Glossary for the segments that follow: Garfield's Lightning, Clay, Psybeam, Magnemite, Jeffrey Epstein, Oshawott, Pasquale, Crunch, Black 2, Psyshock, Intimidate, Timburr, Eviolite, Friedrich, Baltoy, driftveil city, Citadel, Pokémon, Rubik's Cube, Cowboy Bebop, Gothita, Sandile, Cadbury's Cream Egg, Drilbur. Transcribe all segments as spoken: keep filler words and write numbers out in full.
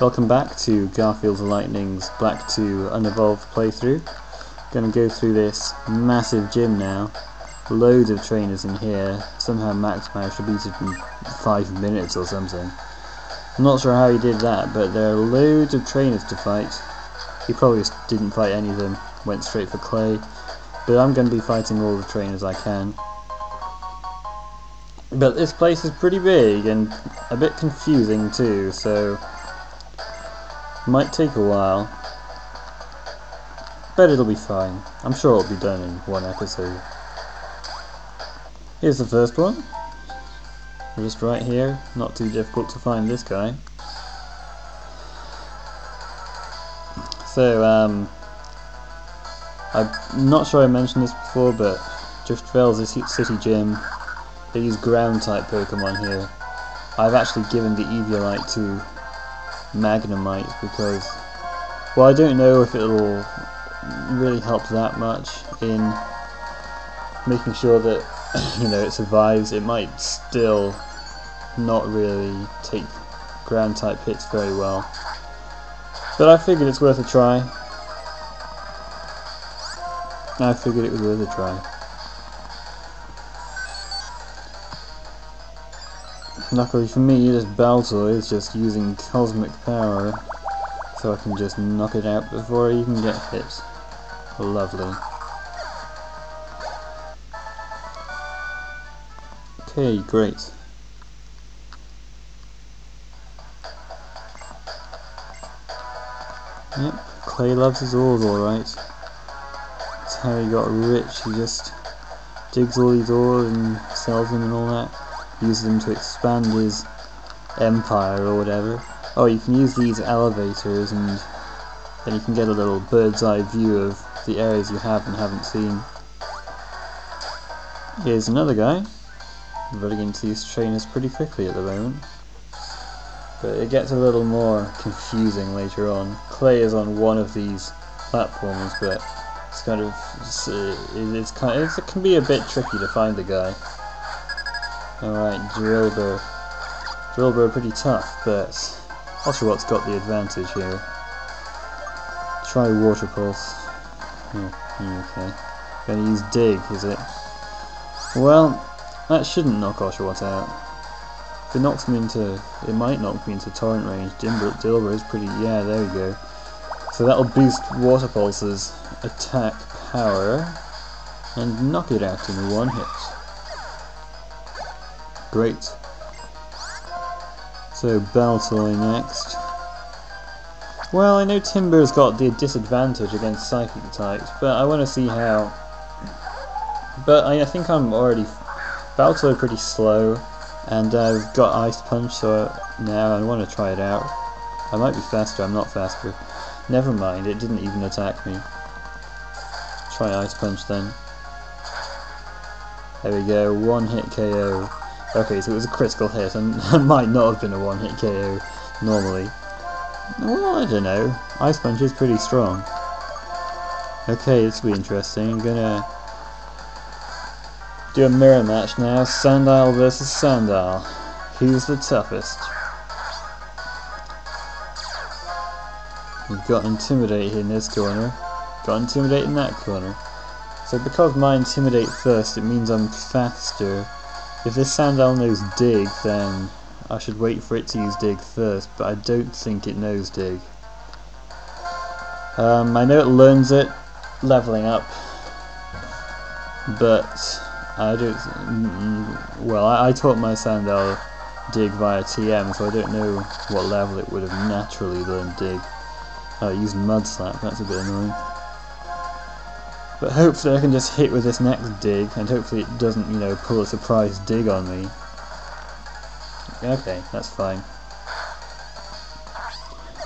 Welcome back to Garfield's Lightning's Black two Unevolved playthrough. Gonna go through this massive gym now. Loads of trainers in here. Somehow Max managed to beat it in five minutes or something. I'm not sure how he did that, but there are loads of trainers to fight. He probably just didn't fight any of them, went straight for Clay. But I'm gonna be fighting all the trainers I can. But this place is pretty big and a bit confusing too, so might take a while, but it'll be fine. I'm sure it'll be done in one episode. Here's the first one. We're just right here. Not too difficult to find this guy. So, um, I'm not sure I mentioned this before, but Driftveil City Gym, they use ground-type Pokémon here. I've actually given the Eviolite to Magnemite because, well, I don't know if it'll really help that much in making sure that, you know, it survives. It might still not really take ground type hits very well, but I figured it's worth a try. I figured it was worth a try. Luckily for me, this Baltoy is just using cosmic power, so I can just knock it out before I even get hit. Lovely. Okay, great. Yep, Clay loves his ores alright. That's how he got rich, he just digs all these ores and sells them and all that. Use them to expand his empire or whatever. Oh, you can use these elevators and then you can get a little bird's eye view of the areas you have and haven't seen. Here's another guy. I'm running into these trainers pretty quickly at the moment, but it gets a little more confusing later on. Clay is on one of these platforms, but it's kind of, it's, it's kind of, it can be a bit tricky to find the guy. Alright, Drilbur. Drilbur are pretty tough, but Oshawott's got the advantage here. Try Water Pulse. Oh, okay. Gonna use Dig, is it? Well, that shouldn't knock Oshawott out. If it knocks me into, it might knock me into Torrent range. Drilbur is pretty, yeah, there we go. So that'll boost Water Pulse's attack power and knock it out in one hit. Great. So Baltoy next. Well, I know Timburr's got the disadvantage against psychic types, but I want to see how. But I, I think I'm already Baltoy pretty slow, and I've got Ice Punch, so now I want to try it out. I might be faster. I'm not faster. Never mind. It didn't even attack me. Try Ice Punch then. There we go. One hit K O. Okay, so it was a critical hit, and it might not have been a one-hit K O normally. Well, I don't know. Ice Punch is pretty strong. Okay, this will be interesting. I'm gonna do a mirror match now. Sandile versus Sandile. Who's the toughest? We've got Intimidate in this corner. Got Intimidate in that corner. So because my Intimidate first, it means I'm faster. If this Sandile knows Dig, then I should wait for it to use Dig first, but I don't think it knows Dig. Um, I know it learns it leveling up, but I don't. Well, I, I taught my Sandile Dig via T M, so I don't know what level it would have naturally learned Dig. Oh, it used Mud Slap, that's a bit annoying. But hopefully I can just hit with this next Dig, and hopefully it doesn't, you know, pull a surprise Dig on me. Okay, that's fine.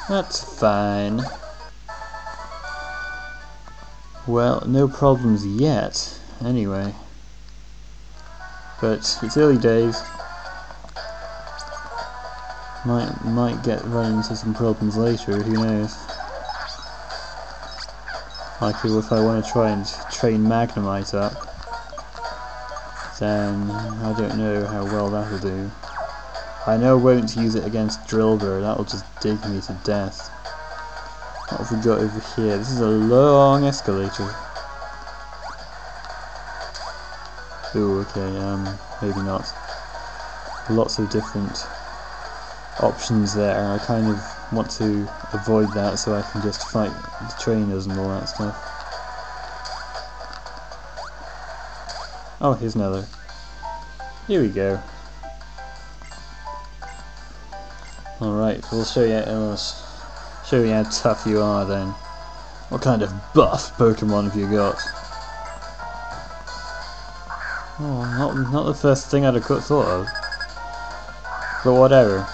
That's fine. Well, no problems yet, anyway. But it's early days. Might, might get run into some problems later, who knows. Like if I want to try and train Magnemite up, then I don't know how well that'll do. I know won't use it against Drilbur, that'll just dig me to death. What have we got over here? This is a long escalator. Ooh, okay, um, maybe not. Lots of different options there, and I kind of want to avoid that so I can just fight the trainers and all that stuff. Oh, here's another. Here we go. Alright, we'll show you, uh, show you how tough you are then. What kind of buff Pokemon have you got? Oh, not, not the first thing I'd have thought of. But whatever.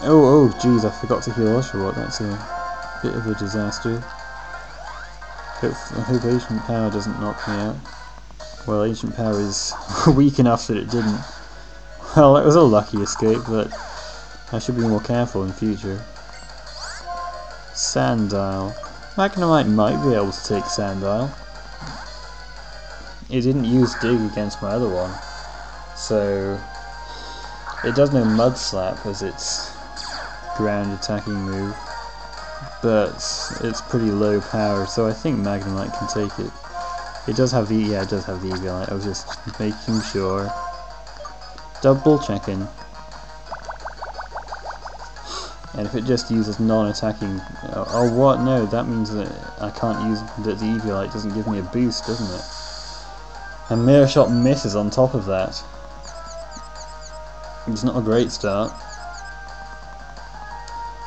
Oh, oh, jeez, I forgot to heal Oshawott. That's a bit of a disaster. Hope, I hope Ancient Power doesn't knock me out. Well, Ancient Power is weak enough that it didn't. Well, that was a lucky escape, but I should be more careful in future. Sandile. Magnemite might be able to take Sandile. It didn't use Dig against my other one, so it does no Mud Slap as its ground attacking move, but it's pretty low power, so I think Magnemite can take it. It does have the, yeah, it does have the Eviolite. I was just making sure. Double checking. And if it just uses non-attacking, oh, oh what? No, that means that I can't use that the Eviolite doesn't give me a boost, doesn't it? And Mirror Shot misses on top of that. It's not a great start.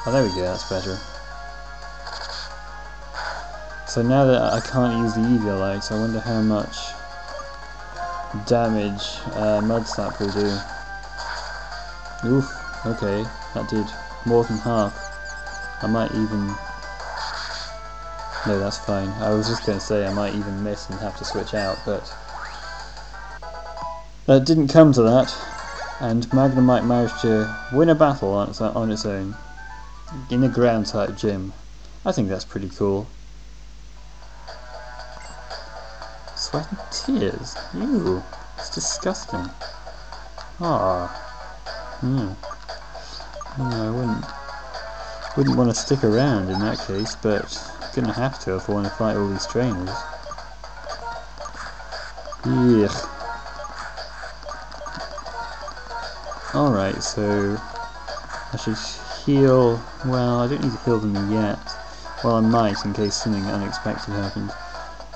Oh, there we go, that's better. So now that I can't use the Eviolite, I wonder how much damage uh, Mud Slap will do. Oof, okay, that did more than half. I might even... No, that's fine. I was just going to say I might even miss and have to switch out, but... It didn't come to that, and Magnemite managed to win a battle on its, on its own in a ground type gym. I think that's pretty cool. Sweat and tears? Ew, it's disgusting. Ah, hmm. No, I wouldn't, wouldn't want to stick around in that case, but I'm gonna have to if I want to fight all these trainers. Ugh. Alright, so I should heal, well I don't need to heal them yet, well I might in case something unexpected happens.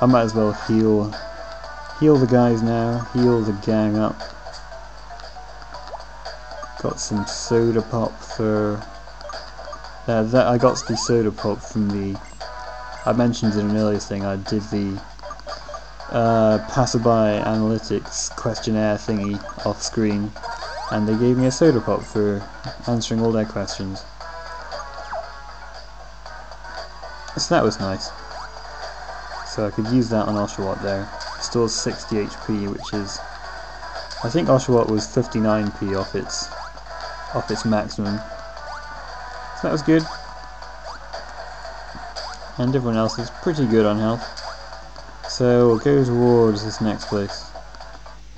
I might as well heal, heal the guys now, heal the gang up. Got some soda pop for, uh, that I got the soda pop from the, I mentioned in an earlier thing I did the uh, passerby analytics questionnaire thingy off screen. And they gave me a soda pop for answering all their questions. So that was nice. So I could use that on Oshawott there. Stores sixty H P, which is... I think Oshawott was fifty-nine P off its, off its maximum. So that was good. And everyone else is pretty good on health. So we'll go towards this next place.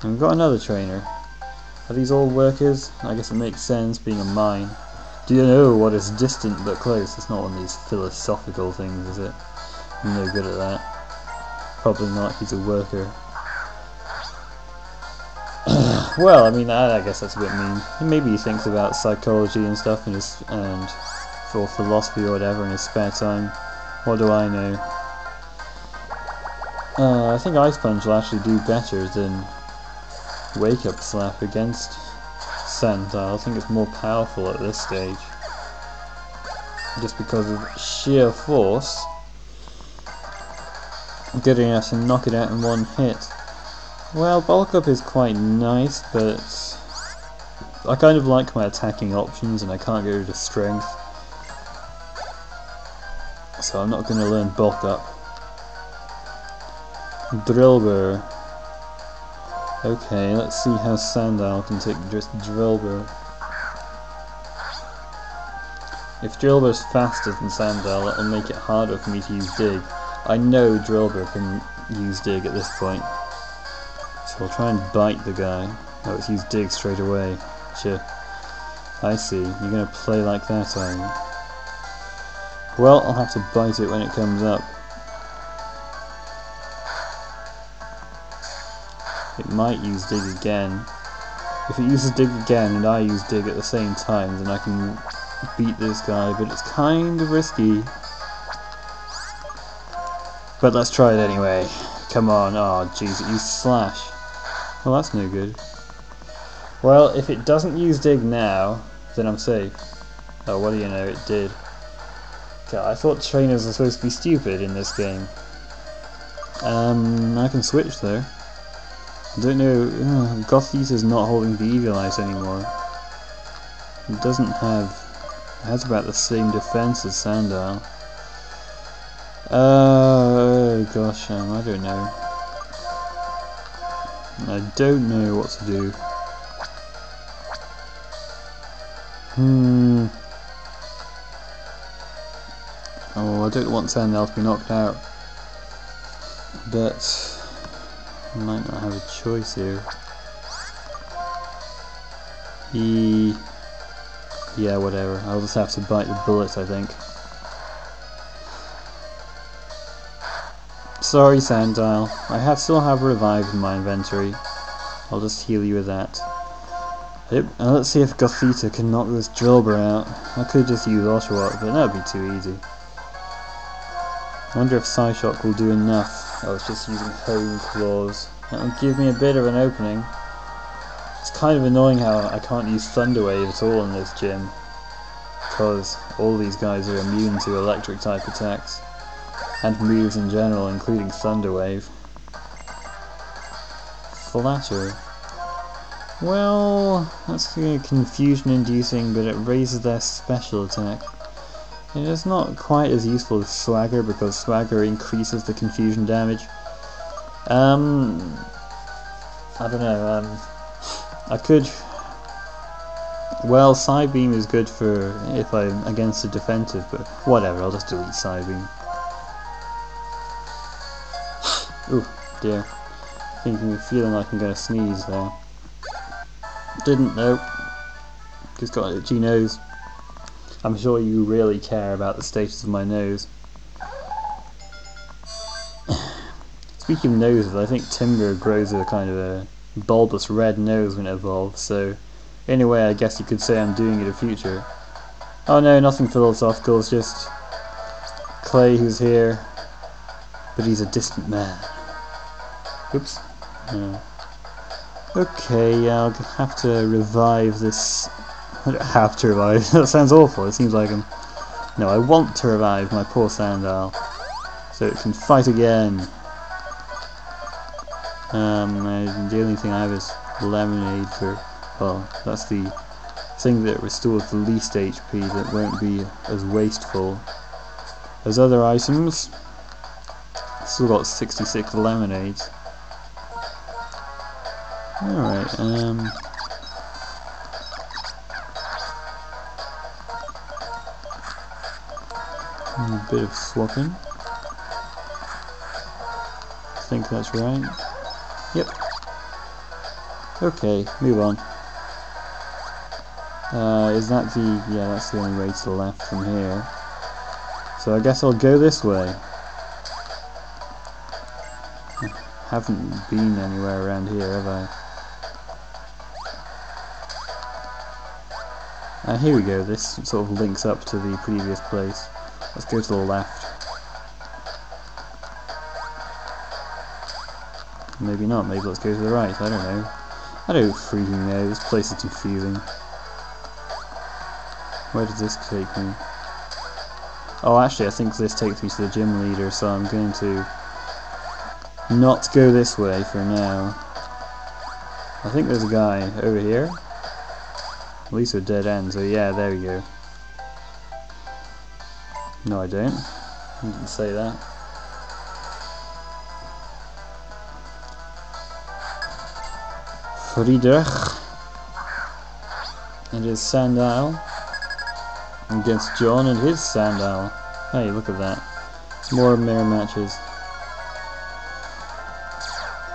And we've got another trainer. Are these all workers? I guess it makes sense, being a mine. Do you know what is distant but close? It's not one of these philosophical things, is it? I'm no good at that. Probably not, he's a worker. Well, I mean, I, I guess that's a bit mean. Maybe he thinks about psychology and stuff, and, his, and for philosophy or whatever in his spare time. What do I know? Uh, I think Ice Punch will actually do better than... Wake Up Slap against Sandile. I think it's more powerful at this stage. Just because of sheer force, good enough to knock it out in one hit. Well, Bulk Up is quite nice, but I kind of like my attacking options and I can't go to strength. So I'm not going to learn Bulk Up. Drilbur. Okay, let's see how Sandile can take just Drilbur. If Drilbur's faster than Sandile, it'll make it harder for me to use Dig. I know Drilbur can use Dig at this point. So I'll try and bite the guy. Oh, it's used Dig straight away. Shit. I see. You're gonna play like that, are you? Well, I'll have to bite it when it comes up. It might use Dig again. If it uses Dig again and I use Dig at the same time, then I can beat this guy, but it's kind of risky. But let's try it anyway. Come on. Oh, jeez, it used Slash. Well, that's no good. Well, if it doesn't use Dig now, then I'm safe. Oh, what do you know, it did. God, I thought trainers were supposed to be stupid in this game. Um, I can switch, though. I don't know... Oh, Gothita's not holding the Eviolite anymore. It doesn't have... It has about the same defense as Sandile. Uh, oh, gosh, um, I don't know. I don't know what to do. Hmm. Oh, I don't want Sandile to be knocked out. But I might not have a choice here. He... Yeah, whatever. I'll just have to bite the bullet, I think. Sorry, Sandile. I have still have Revive in my inventory. I'll just heal you with that. Yep, now let's see if Gothita can knock this Drilbur out. I could just use Oshawott, but that would be too easy. I wonder if Psyshock will do enough. I was just using Home Claws. That will give me a bit of an opening. It's kind of annoying how I can't use Thunder Wave at all in this gym, because all these guys are immune to electric type attacks, and moves in general, including Thunder Wave. Flatter. Well, that's confusion-inducing, but it raises their special attack. It is not quite as useful as Swagger, because Swagger increases the confusion damage. Um... I don't know, um... I could... Well, Psybeam is good for if I'm against a defensive, but whatever, I'll just delete Psybeam. Ooh, dear. Thinking, feeling like I'm gonna sneeze there. Didn't though. Just got an itchy nose. I'm sure you really care about the status of my nose. Speaking of noses, I think Timburr grows a kind of a bulbous red nose when it evolves, so in a way I guess you could say I'm doing it a future. Oh no, nothing philosophical, it's just Clay who's here, but he's a distant man. Oops. Yeah. Okay, I'll have to revive this. I don't have to revive. That sounds awful. It seems like I'm... No, I want to revive my poor Sandile, so it can fight again. Um, I, the only thing I have is lemonade for... Well, that's the thing that restores the least H P that won't be as wasteful as other items. Still got sixty-six lemonade. Alright, um... a bit of swapping. I think that's right. Yep. Okay, move on. Uh, is that the... Yeah, that's the only way to the left from here. So I guess I'll go this way. I haven't been anywhere around here, have I? Uh, here we go, this sort of links up to the previous place. Let's go to the left. Maybe not, maybe let's go to the right, I don't know. I don't freaking know, this place is confusing. Where does this take me? Oh, actually I think this takes me to the gym leader, so I'm going to not go this way for now. I think there's a guy over here. At least a dead end, so yeah, there we go. No, I don't. I didn't say that. Friedrich. It is Sandile. Against John and his Sandile. Hey, look at that. More mirror matches.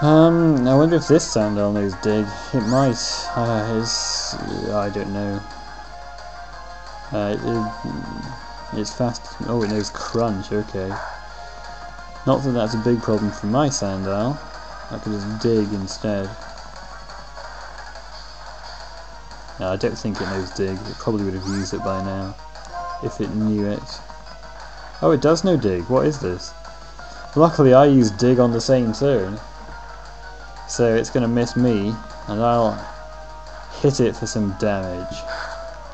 Um, I wonder if this Sandile knows Dig. It might. Uh, it's, I don't know. Uh, it, it's fast. Oh, it knows Crunch, okay. Not that that's a big problem for my Sandile. I could just Dig instead. No, I don't think it knows Dig. It probably would have used it by now, if it knew it. Oh, it does know Dig. What is this? Luckily, I used Dig on the same turn. So it's going to miss me, and I'll hit it for some damage.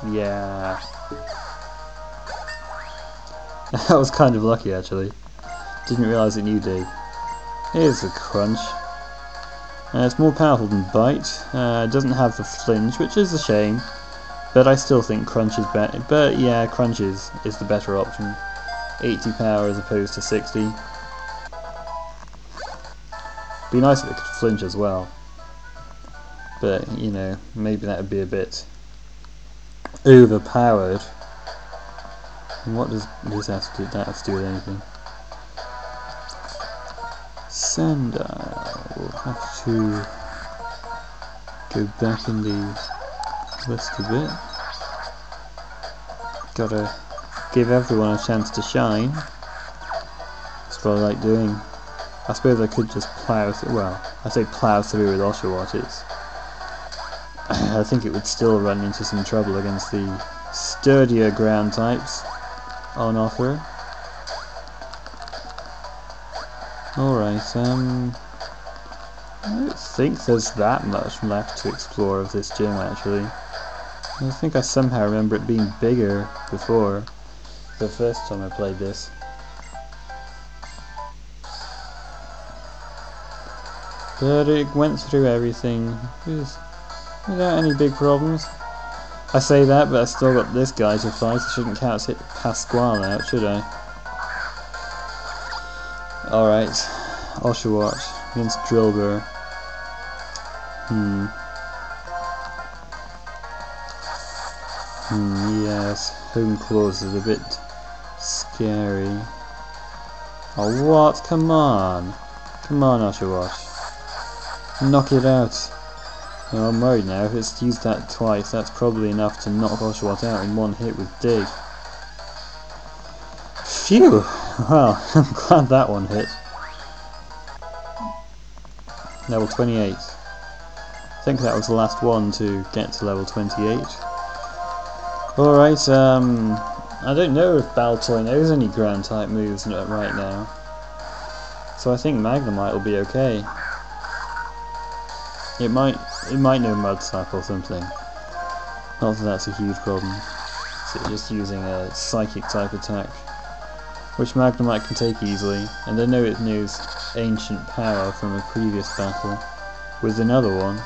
Yeah. That was kind of lucky, actually. Didn't realise it knew Dig. Here's a Crunch. Uh, it's more powerful than Bite. Uh, it doesn't have the flinch, which is a shame. But I still think Crunch is better. But yeah, Crunch is, is the better option. eighty power as opposed to sixty. Be nice if it could flinch as well, but you know, maybe that would be a bit overpowered. And what does this have to do? That has to do with anything? Sandile will have to go back in the list a bit. Gotta give everyone a chance to shine. That's what I like doing. I suppose I could just plough through, well, I say plough through with Oshawott, it's... I think it would still run into some trouble against the sturdier ground types on offer. Alright, um... I don't think there's that much left to explore of this gym, actually. I think I somehow remember it being bigger before, the first time I played this. But it went through everything without any big problems. I say that, but I still got this guy to fight. I shouldn't count Pasquale out, should I? Alright, Oshawott against Drilbur. Hmm. Hmm, yes, home claws is a bit scary. Oh, what? Come on! Come on, Oshawott. Knock it out. Well, I'm worried now. If it's used that twice, that's probably enough to knock Oshawott out in one hit with Dig. Phew! Well, I'm glad that one hit. Level twenty-eight. I think that was the last one to get to level twenty-eight. Alright, um... I don't know if Baltoy knows any ground type moves right now. So I think Magnemite will be okay. It might, it might know Mudslap or something. Not that that's a huge problem. So just using a Psychic type attack, which Magnemite can take easily, and I know it knows Ancient Power from a previous battle with another one.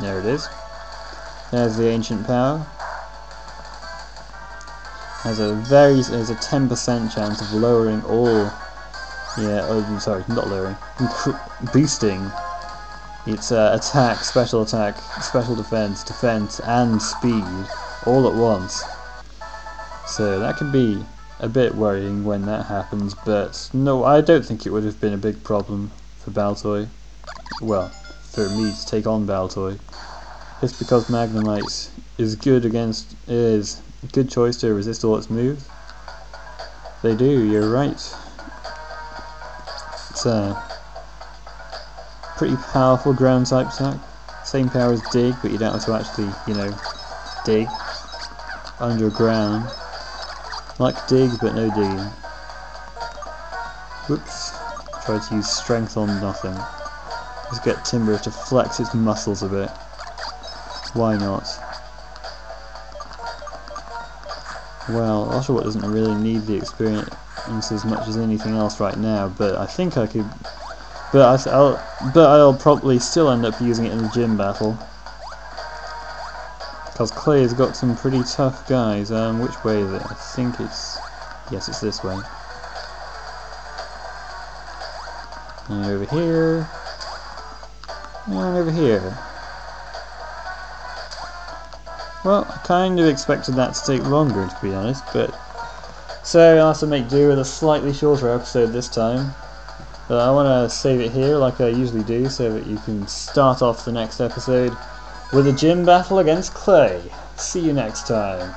There it is. There's the Ancient Power. Has a very, there's a ten percent chance of lowering all. Yeah, oh, I'm sorry, not lowering. Boosting its uh, attack, special attack, special defense, defense, and speed all at once. So that could be a bit worrying when that happens, but no, I don't think it would have been a big problem for Baltoy. Well, for me to take on Baltoy. Just because Magnemite is good against, is a good choice to resist all its moves. They do, you're right. It's a pretty powerful ground type attack. Same power as Dig, but you don't have to actually, you know, dig underground. Like Dig, but no digging. Whoops. Try to use strength on nothing. Just get Timburr to flex its muscles a bit. Why not? Well, Oshawott doesn't really need the experience as much as anything else right now, but I think I could, but I, I'll, but I'll probably still end up using it in the gym battle, because Clay has got some pretty tough guys. Um, which way is it? I think it's, yes, it's this way. And over here, and over here. Well, I kind of expected that to take longer, to be honest, but so I'll have to make do with a slightly shorter episode this time. But I want to save it here like I usually do so that you can start off the next episode with a gym battle against Clay. See you next time.